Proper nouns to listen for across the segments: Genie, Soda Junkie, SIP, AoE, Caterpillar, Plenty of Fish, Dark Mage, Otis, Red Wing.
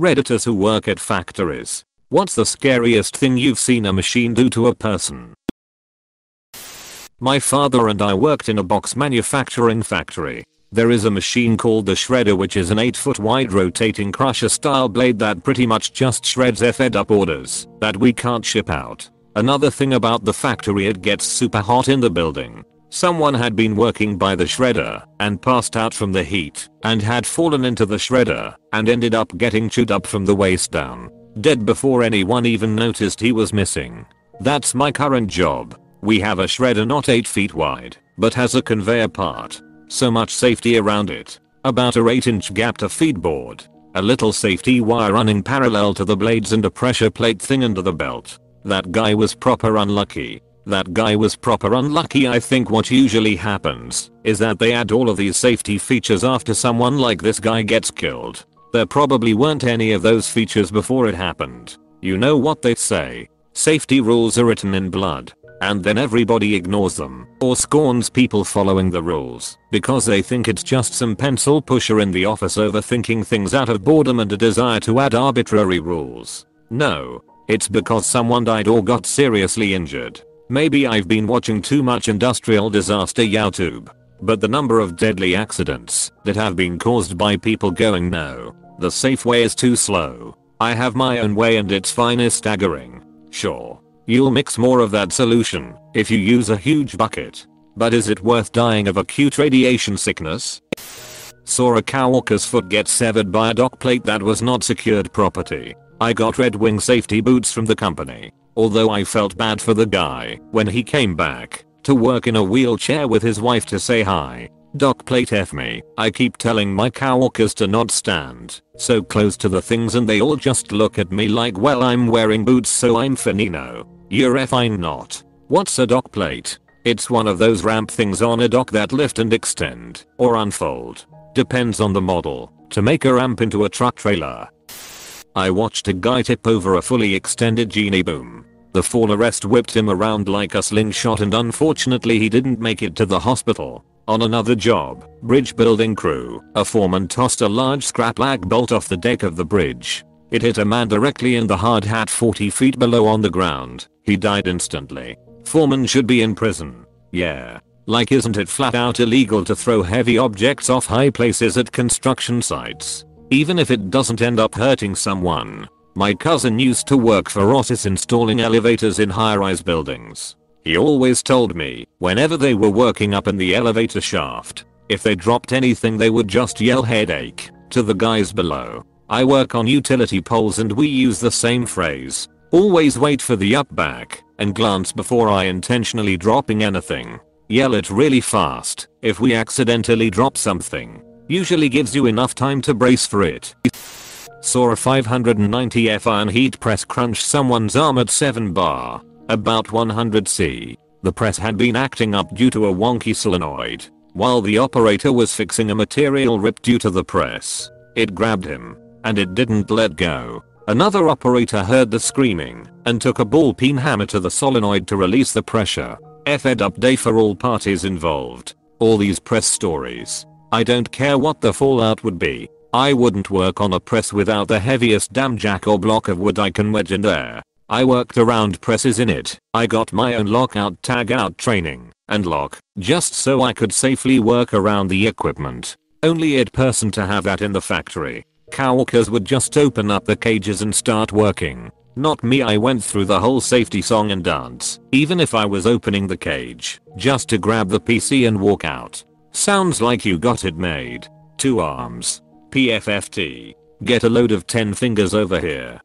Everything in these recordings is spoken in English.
Redditors who work at factories. What's the scariest thing you've seen a machine do to a person? My father and I worked in a box manufacturing factory. There is a machine called the shredder, which is an 8-foot wide rotating crusher style blade that pretty much just shreds f'd up orders that we can't ship out. Another thing about the factory, it gets super hot in the building. Someone had been working by the shredder and passed out from the heat and had fallen into the shredder and ended up getting chewed up from the waist down, dead before anyone even noticed he was missing. That's my current job. We have a shredder not 8 feet wide, but has a conveyor part. So much safety around it. About an 8-inch gap to feedboard, a little safety wire running parallel to the blades, and a pressure plate thing under the belt. That guy was proper unlucky. I think what usually happens is that they add all of these safety features after someone like this guy gets killed. There probably weren't any of those features before it happened. You know what they say, safety rules are written in blood, and then everybody ignores them or scorns people following the rules because they think it's just some pencil pusher in the office overthinking things out of boredom and a desire to add arbitrary rules. No, it's because someone died or got seriously injured. Maybe I've been watching too much industrial disaster YouTube, but the number of deadly accidents that have been caused by people going, no, the safe way is too slow, I have my own way and it's fine, is staggering. Sure, you'll mix more of that solution if you use a huge bucket, but is it worth dying of acute radiation sickness? Saw a coworker's foot get severed by a dock plate that was not secured property. I got Red Wing safety boots from the company. Although I felt bad for the guy when he came back to work in a wheelchair with his wife to say hi. Doc plate F me. I keep telling my coworkers to not stand so close to the things and they all just look at me like, well, I'm wearing boots so I'm finino. You're effing not. What's a dock plate? It's one of those ramp things on a dock that lift and extend or unfold. Depends on the model to make a ramp into a truck trailer. I watched a guy tip over a fully extended Genie boom. The fall arrest whipped him around like a slingshot and unfortunately he didn't make it to the hospital. On another job, bridge building crew, a foreman tossed a large scrap lag bolt off the deck of the bridge. It hit a man directly in the hard hat 40 feet below on the ground. He died instantly. Foreman should be in prison. Yeah. Like, isn't it flat out illegal to throw heavy objects off high places at construction sites? Even if it doesn't end up hurting someone. My cousin used to work for Otis installing elevators in high-rise buildings. He always told me, whenever they were working up in the elevator shaft, if they dropped anything they would just yell headache to the guys below. I work on utility poles and we use the same phrase, always wait for the up back and glance before intentionally dropping anything. Yell it really fast if we accidentally drop something. Usually gives you enough time to brace for it. Saw a 590F iron heat press crunch someone's arm at 7 bar, about 100 C. The press had been acting up due to a wonky solenoid. While the operator was fixing a material ripped due to the press, it grabbed him, and it didn't let go. Another operator heard the screaming and took a ball peen hammer to the solenoid to release the pressure. F'd up day for all parties involved. All these press stories. I don't care what the fallout would be. I wouldn't work on a press without the heaviest damn jack or block of wood I can wedge in there. I worked around presses in it. I got my own lockout tagout training and lock just so I could safely work around the equipment. Only odd person to have that in the factory. Coworkers would just open up the cages and start working. Not me. I went through the whole safety song and dance, even if I was opening the cage, just to grab the PC and walk out. Sounds like you got it made. 2 arms. PFFT. Get a load of 10 fingers over here.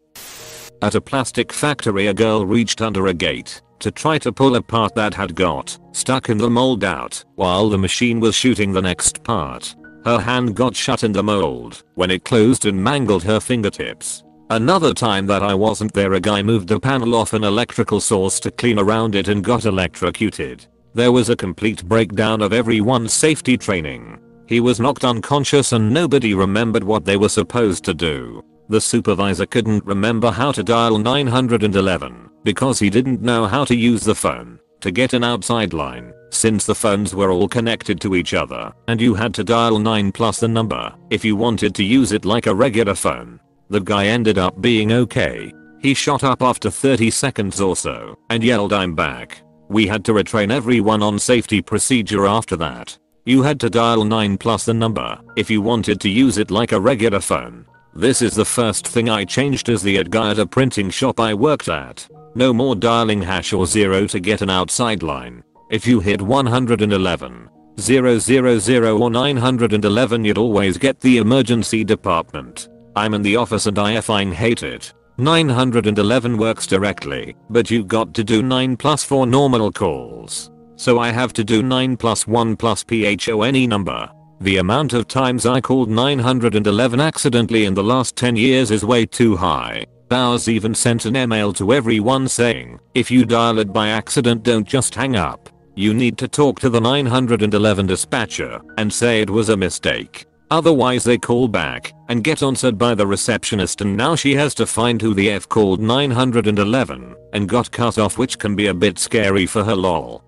At a plastic factory, a girl reached under a gate to try to pull a part that had got stuck in the mold out while the machine was shooting the next part. Her hand got shut in the mold when it closed and mangled her fingertips. Another time that I wasn't there, a guy moved the panel off an electrical source to clean around it and got electrocuted. There was a complete breakdown of everyone's safety training. He was knocked unconscious and nobody remembered what they were supposed to do. The supervisor couldn't remember how to dial 911 because he didn't know how to use the phone to get an outside line, since the phones were all connected to each other and you had to dial 9 plus the number if you wanted to use it like a regular phone. The guy ended up being okay. He shot up after 30 seconds or so and yelled, "I'm back." We had to retrain everyone on safety procedure after that. You had to dial 9 plus the number if you wanted to use it like a regular phone. This is the first thing I changed as the ad guy at a printing shop I worked at. No more dialing hash or 0 to get an outside line. If you hit 111 000 or 911 you'd always get the emergency department. I'm in the office and I effing hate it. 911 works directly, but you got to do 9 plus 4 normal calls. So I have to do 9 plus 1 plus PHONE number. The amount of times I called 911 accidentally in the last 10 years is way too high. Bowers even sent an email to everyone saying, if you dial it by accident don't just hang up. You need to talk to the 911 dispatcher and say it was a mistake. Otherwise they call back and get answered by the receptionist and now she has to find who the F called 911 and got cut off, which can be a bit scary for her lol.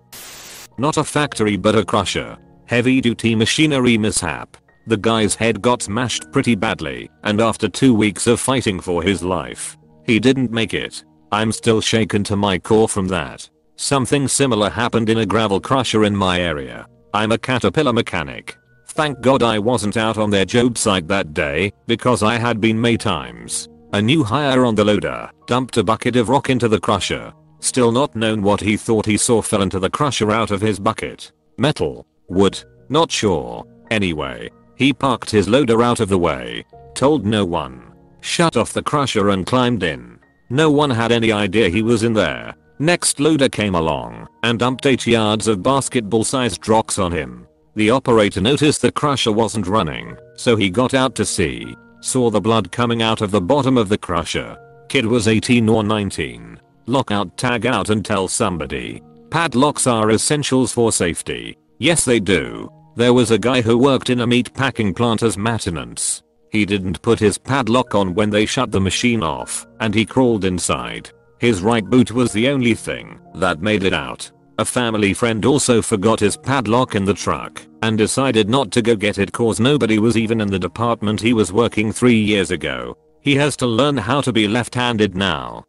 Not a factory but a crusher. Heavy duty machinery mishap. The guy's head got smashed pretty badly and after 2 weeks of fighting for his life, he didn't make it. I'm still shaken to my core from that. Something similar happened in a gravel crusher in my area. I'm a Caterpillar mechanic. Thank God I wasn't out on their job site that day, because I had been many times. A new hire on the loader dumped a bucket of rock into the crusher. Still not known what he thought he saw fell into the crusher out of his bucket. Metal? Wood? Not sure. Anyway, he parked his loader out of the way, told no one, shut off the crusher and climbed in. No one had any idea he was in there. Next loader came along and dumped 8 yards of basketball-sized rocks on him. The operator noticed the crusher wasn't running, so he got out to see, saw the blood coming out of the bottom of the crusher. Kid was 18 or 19. Lock out, tag out and tell somebody. Padlocks are essentials for safety. Yes they do. There was a guy who worked in a meat packing plant as maintenance. He didn't put his padlock on when they shut the machine off and he crawled inside. His right boot was the only thing that made it out. A family friend also forgot his padlock in the truck and decided not to go get it cause nobody was even in the department he was working 3 years ago. He has to learn how to be left-handed now.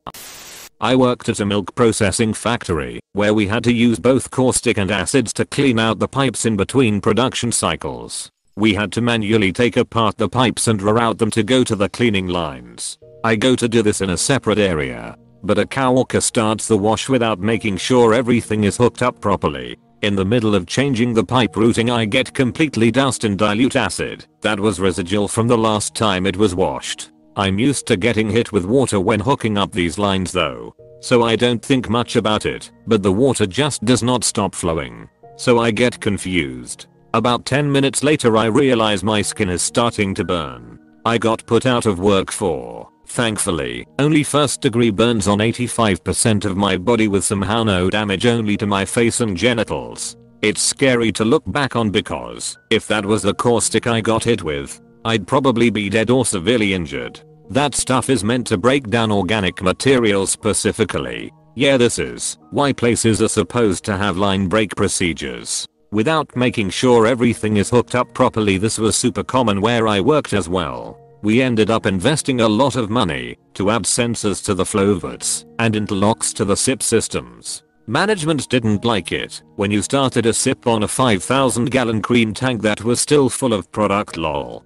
I worked at a milk processing factory where we had to use both caustic and acids to clean out the pipes in between production cycles. We had to manually take apart the pipes and reroute them to go to the cleaning lines. I go to do this in a separate area, but a coworker starts the wash without making sure everything is hooked up properly. In the middle of changing the pipe routing I get completely doused in dilute acid that was residual from the last time it was washed. I'm used to getting hit with water when hooking up these lines though, so I don't think much about it, but the water just does not stop flowing. So I get confused. About 10 minutes later I realize my skin is starting to burn. I got put out of work for, thankfully, only first degree burns on 85% of my body with somehow no damage only to my face and genitals. It's scary to look back on because if that was the caustic I got hit with, I'd probably be dead or severely injured. That stuff is meant to break down organic material specifically. Yeah, this is why places are supposed to have line break procedures. Without making sure everything is hooked up properly, this was super common where I worked as well. We ended up investing a lot of money to add sensors to the flow vats and interlocks to the SIP systems. Management didn't like it when you started a SIP on a 5,000 gallon cream tank that was still full of product lol.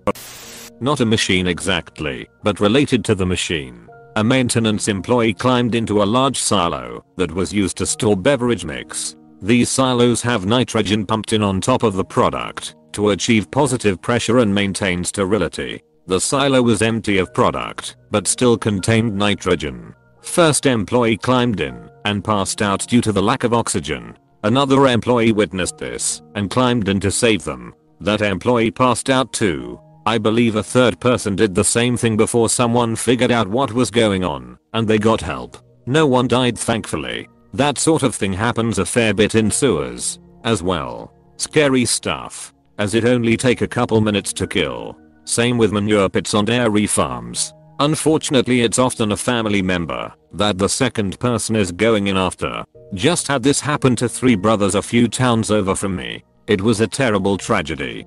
Not a machine exactly, but related to the machine. A maintenance employee climbed into a large silo that was used to store beverage mix. These silos have nitrogen pumped in on top of the product to achieve positive pressure and maintain sterility. The silo was empty of product, but still contained nitrogen. First employee climbed in and passed out due to the lack of oxygen. Another employee witnessed this and climbed in to save them. That employee passed out too. I believe a third person did the same thing before someone figured out what was going on and they got help. No one died thankfully. That sort of thing happens a fair bit in sewers as well. Scary stuff, as it only takes a couple minutes to kill. Same with manure pits on dairy farms. Unfortunately it's often a family member that the second person is going in after. Just had this happen to 3 brothers a few towns over from me. It was a terrible tragedy.